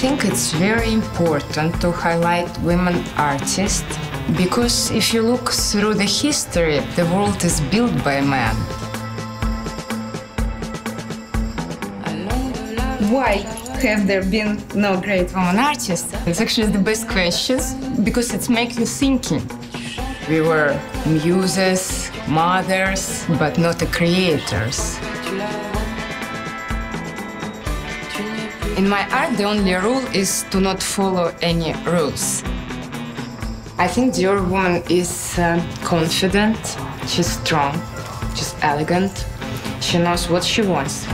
think it's very important to highlight women artists, because if you look through the history, the world is built by men. Why have there been no great women artists? It's actually the best questions, because it makes you thinking. We were muses, mothers, but not the creators. In my art, the only rule is to not follow any rules. I think Dior woman is confident, she's strong, she's elegant, she knows what she wants.